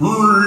Mmm.